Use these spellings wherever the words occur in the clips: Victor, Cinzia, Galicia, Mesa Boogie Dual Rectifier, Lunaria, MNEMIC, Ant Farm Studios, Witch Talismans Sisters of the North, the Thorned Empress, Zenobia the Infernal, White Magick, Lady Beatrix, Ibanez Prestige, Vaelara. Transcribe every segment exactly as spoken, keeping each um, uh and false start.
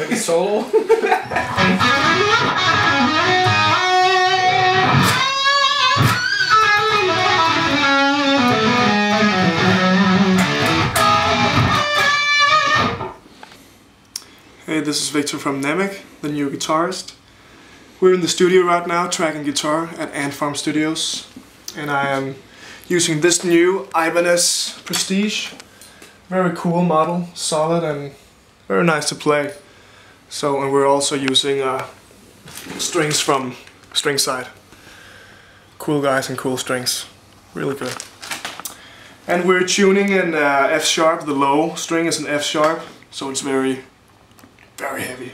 Like a solo? Hey, this is Victor from MNEMIC, the new guitarist. We're in the studio right now, tracking guitar at Ant Farm Studios. And I am using this new Ibanez Prestige. Very cool model, solid and very nice to play. So, and we're also using uh, strings from Stringside. Cool guys and cool strings. Really good. And we're tuning in uh, F-sharp. The low string is an F-sharp, so it's very, very heavy.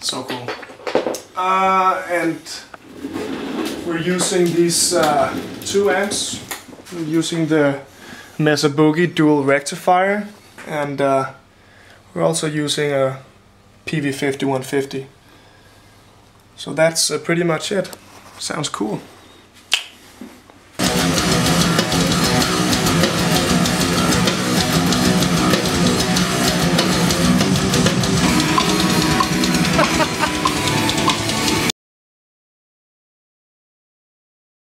So cool. Uh, and we're using these uh, two amps. We're using the Mesa Boogie Dual Rectifier, and uh, we're also using a P V fifty-one fifty. So that's uh, pretty much it. Sounds cool.